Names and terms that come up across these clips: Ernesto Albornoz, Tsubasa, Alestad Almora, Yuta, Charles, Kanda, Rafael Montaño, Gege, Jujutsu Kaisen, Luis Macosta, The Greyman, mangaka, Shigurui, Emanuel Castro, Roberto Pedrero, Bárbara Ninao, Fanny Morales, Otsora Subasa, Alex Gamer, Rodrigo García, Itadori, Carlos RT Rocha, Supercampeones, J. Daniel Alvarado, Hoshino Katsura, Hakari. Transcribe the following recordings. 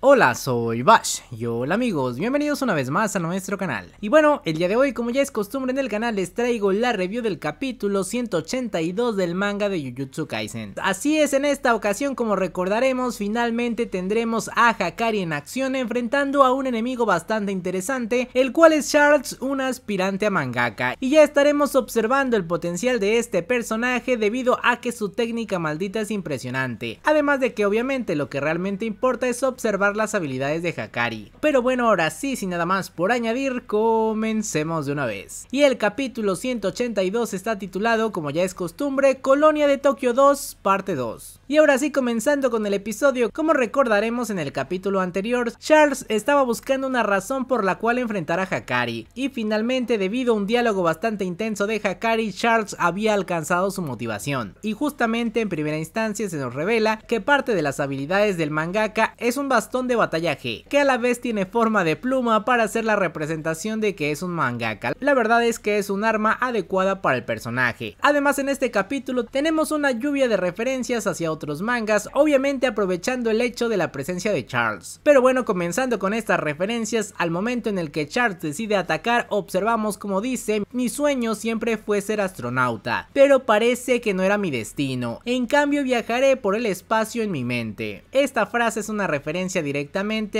Hola, soy Bash y hola amigos, bienvenidos una vez más a nuestro canal. Y bueno, el día de hoy, como ya es costumbre en el canal, les traigo la review del capítulo 182 del manga de Jujutsu Kaisen. Así es, en esta ocasión, como recordaremos, finalmente tendremos a Hakari en acción enfrentando a un enemigo bastante interesante, el cual es Charles, un aspirante a mangaka. Y ya estaremos observando el potencial de este personaje debido a que su técnica maldita es impresionante. Además de que obviamente lo que realmente importa es observar las habilidades de Hakari. Pero bueno, ahora sí, sin nada más por añadir, comencemos de una vez. Y el capítulo 182 está titulado, como ya es costumbre, Colonia de Tokio 2, parte 2. Y ahora sí, comenzando con el episodio, como recordaremos en el capítulo anterior, Charles estaba buscando una razón por la cual enfrentar a Hakari, y finalmente, debido a un diálogo bastante intenso de Hakari, Charles había alcanzado su motivación. Y justamente en primera instancia se nos revela que parte de las habilidades del mangaka es un bastón de batalla G, que a la vez tiene forma de pluma para hacer la representación de que es un mangaka. La verdad es que es un arma adecuada para el personaje. Además, en este capítulo tenemos una lluvia de referencias hacia otros mangas, obviamente aprovechando el hecho de la presencia de Charles. Pero bueno, comenzando con estas referencias, al momento en el que Charles decide atacar, observamos como dice: mi sueño siempre fue ser astronauta, pero parece que no era mi destino, en cambio viajaré por el espacio en mi mente. Esta frase es una referencia directamente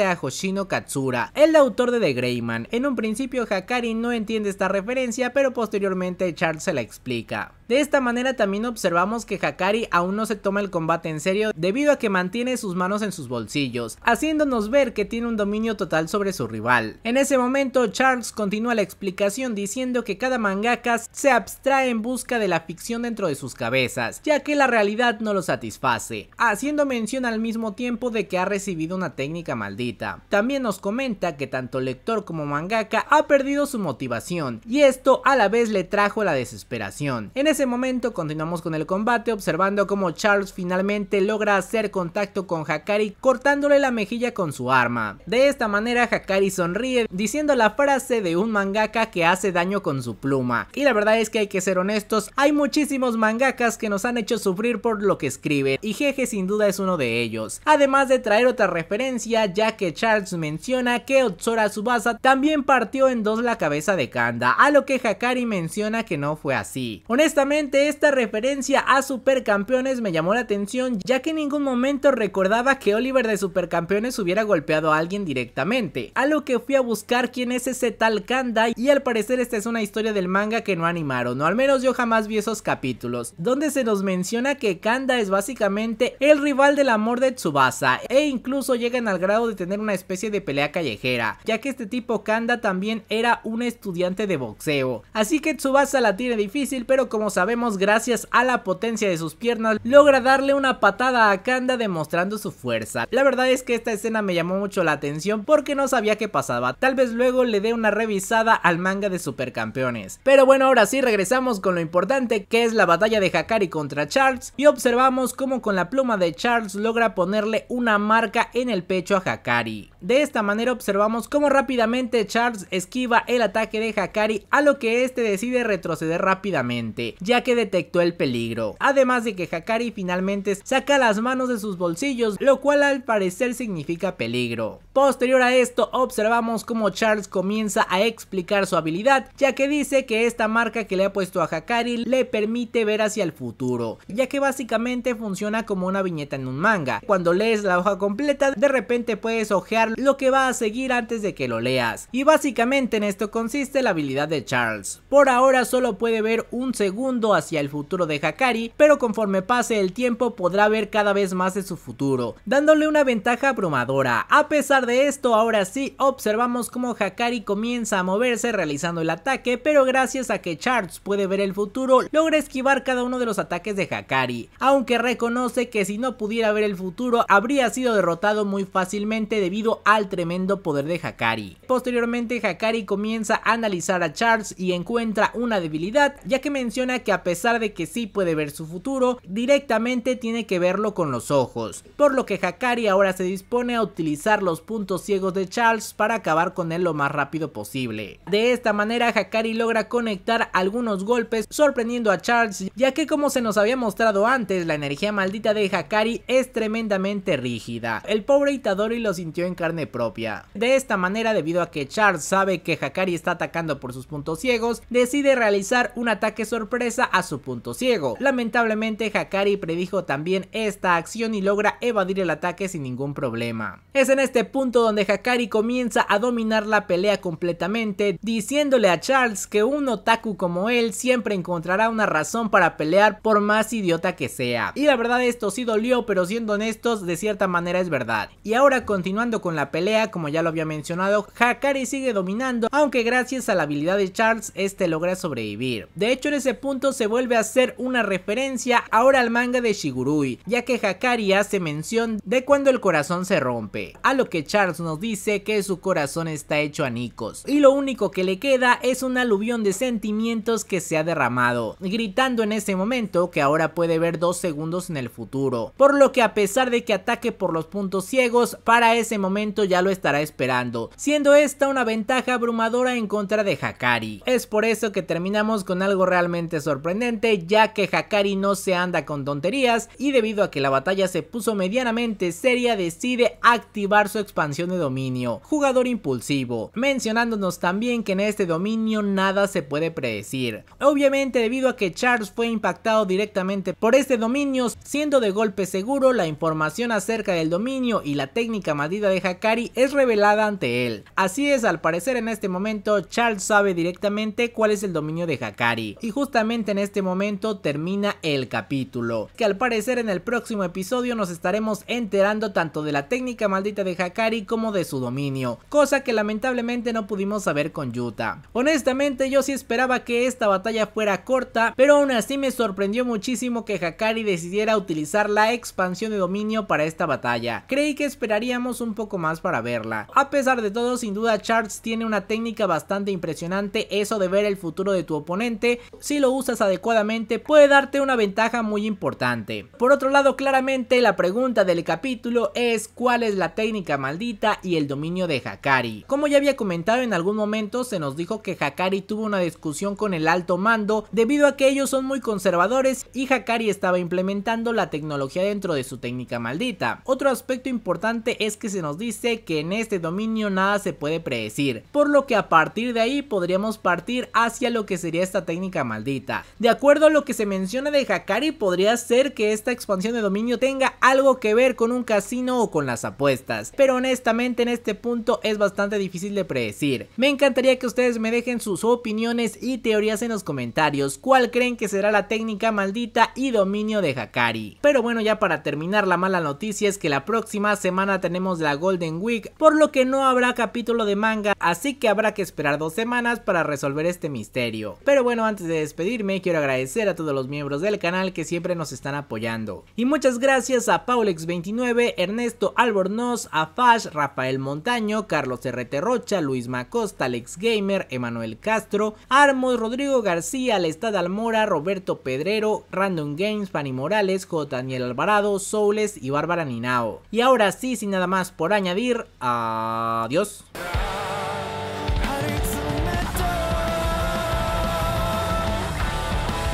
a Hoshino Katsura, el autor de The Greyman. En un principio Hakari no entiende esta referencia, pero posteriormente Charles se la explica. De esta manera también observamos que Hakari aún no se toma el combate en serio debido a que mantiene sus manos en sus bolsillos, haciéndonos ver que tiene un dominio total sobre su rival. En ese momento Charles continúa la explicación diciendo que cada mangaka se abstrae en busca de la ficción dentro de sus cabezas, ya que la realidad no lo satisface, haciendo mención al mismo tiempo de que ha recibido una técnica maldita. También nos comenta que tanto lector como mangaka ha perdido su motivación, y esto a la vez le trajo la desesperación. En ese momento continuamos con el combate, observando como Charles finalmente logra hacer contacto con Hakari cortándole la mejilla con su arma. De esta manera Hakari sonríe diciendo la frase de un mangaka que hace daño con su pluma. Y la verdad es que hay que ser honestos, hay muchísimos mangakas que nos han hecho sufrir por lo que escriben, y Gege sin duda es uno de ellos, además de traer otra referencia, ya que Charles menciona que Otsora Subasa también partió en dos la cabeza de Kanda, a lo que Hakari menciona que no fue así. Honestamente, esta referencia a Supercampeones me llamó la atención, ya que en ningún momento recordaba que Oliver de Supercampeones hubiera golpeado a alguien directamente, a lo que fui a buscar quién es ese tal Kanda, y al parecer esta es una historia del manga que no animaron, o al menos yo jamás vi esos capítulos, donde se nos menciona que Kanda es básicamente el rival del amor de Tsubasa, e incluso llegan al grado de tener una especie de pelea callejera, ya que este tipo Kanda también era un estudiante de boxeo. Así que Tsubasa la tiene difícil, pero como sabemos, gracias a la potencia de sus piernas, logra darle una patada a Kanda demostrando su fuerza. La verdad es que esta escena me llamó mucho la atención porque no sabía qué pasaba. Tal vez luego le dé una revisada al manga de Supercampeones. Pero bueno, ahora sí regresamos con lo importante, que es la batalla de Hakari contra Charles, y observamos cómo con la pluma de Charles logra ponerle una marca en el pecho a Hakari. De esta manera observamos cómo rápidamente Charles esquiva el ataque de Hakari, a lo que este decide retroceder rápidamente, ya que detectó el peligro. Además de que Hakari finalmente saca las manos de sus bolsillos, lo cual al parecer significa peligro. Posterior a esto observamos cómo Charles comienza a explicar su habilidad, ya que dice que esta marca que le ha puesto a Hakari le permite ver hacia el futuro, ya que básicamente funciona como una viñeta en un manga. Cuando lees la hoja completa, de repente puedes ojear lo que va a seguir antes de que lo leas, y básicamente en esto consiste la habilidad de Charles. Por ahora solo puede ver un segundo hacia el futuro de Hakari, pero conforme pase el tiempo podrá ver cada vez más de su futuro, dándole una ventaja abrumadora. A pesar de esto, ahora sí observamos cómo Hakari comienza a moverse realizando el ataque, pero gracias a que Charles puede ver el futuro, logra esquivar cada uno de los ataques de Hakari, aunque reconoce que si no pudiera ver el futuro habría sido derrotado muy muy fácilmente debido al tremendo poder de Hakari. Posteriormente, Hakari comienza a analizar a Charles y encuentra una debilidad, ya que menciona que a pesar de que sí puede ver su futuro, directamente tiene que verlo con los ojos, por lo que Hakari ahora se dispone a utilizar los puntos ciegos de Charles para acabar con él lo más rápido posible. De esta manera, Hakari logra conectar algunos golpes sorprendiendo a Charles, ya que como se nos había mostrado antes, la energía maldita de Hakari es tremendamente rígida. El pobre Itadori lo sintió en carne propia. De esta manera, debido a que Charles sabe que Hakari está atacando por sus puntos ciegos, decide realizar un ataque sorpresa a su punto ciego. Lamentablemente, Hakari predijo también esta acción y logra evadir el ataque sin ningún problema. Es en este punto donde Hakari comienza a dominar la pelea completamente, diciéndole a Charles que un otaku como él siempre encontrará una razón para pelear por más idiota que sea. Y la verdad, esto sí dolió, pero siendo honestos, de cierta manera es verdad. Y ahora, continuando con la pelea, como ya lo había mencionado, Hakari sigue dominando, aunque gracias a la habilidad de Charles, este logra sobrevivir. De hecho, en ese punto se vuelve a hacer una referencia ahora al manga de Shigurui, ya que Hakari hace mención de cuando el corazón se rompe, a lo que Charles nos dice que su corazón está hecho añicos y lo único que le queda es un aluvión de sentimientos que se ha derramado, gritando en ese momento que ahora puede ver 2 segundos en el futuro, por lo que a pesar de que ataque por los puntos ciegos, para ese momento ya lo estará esperando, siendo esta una ventaja abrumadora en contra de Hakari. Es por eso que terminamos con algo realmente sorprendente, ya que Hakari no se anda con tonterías y debido a que la batalla se puso medianamente seria, decide activar su expansión de dominio, jugador impulsivo, mencionándonos también que en este dominio nada se puede predecir. Obviamente, debido a que Charles fue impactado directamente por este dominio, siendo de golpe seguro, la información acerca del dominio y la técnica maldita de Hakari es revelada ante él. Así es, al parecer en este momento Charles sabe directamente cuál es el dominio de Hakari y justamente en este momento termina el capítulo, que al parecer en el próximo episodio nos estaremos enterando tanto de la técnica maldita de Hakari como de su dominio, cosa que lamentablemente no pudimos saber con Yuta. Honestamente, yo sí esperaba que esta batalla fuera corta, pero aún así me sorprendió muchísimo que Hakari decidiera utilizar la expansión de dominio para esta batalla. Creí que esperaríamos un poco más para verla. A pesar de todo, sin duda Charles tiene una técnica bastante impresionante, eso de ver el futuro de tu oponente. Si lo usas adecuadamente, puede darte una ventaja muy importante. Por otro lado, claramente la pregunta del capítulo es cuál es la técnica maldita y el dominio de Hakari. Como ya había comentado en algún momento, se nos dijo que Hakari tuvo una discusión con el alto mando debido a que ellos son muy conservadores y Hakari estaba implementando la tecnología dentro de su técnica maldita. Otro aspecto importante es que se nos dice que en este dominio nada se puede predecir, por lo que a partir de ahí podríamos partir hacia lo que sería esta técnica maldita. De acuerdo a lo que se menciona de Hakari, podría ser que esta expansión de dominio tenga algo que ver con un casino o con las apuestas, pero honestamente en este punto es bastante difícil de predecir. Me encantaría que ustedes me dejen sus opiniones y teorías en los comentarios. ¿Cuál creen que será la técnica maldita y dominio de Hakari? Pero bueno, ya para terminar, la mala noticia es que la próxima semana tenemos la Golden Week, por lo que no habrá capítulo de manga, así que habrá que esperar 2 semanas para resolver este misterio. Pero bueno, antes de despedirme, quiero agradecer a todos los miembros del canal que siempre nos están apoyando. Y muchas gracias a Paulex29, Ernesto Albornoz, Afash, Rafael Montaño, Carlos RT Rocha, Luis Macosta, Alex Gamer, Emanuel Castro, Armos, Rodrigo García, Alestad Almora, Roberto Pedrero, Random Games, Fanny Morales, J. Daniel Alvarado, Soules y Bárbara Ninao. Y ahora sí, sin nada más por añadir, adiós.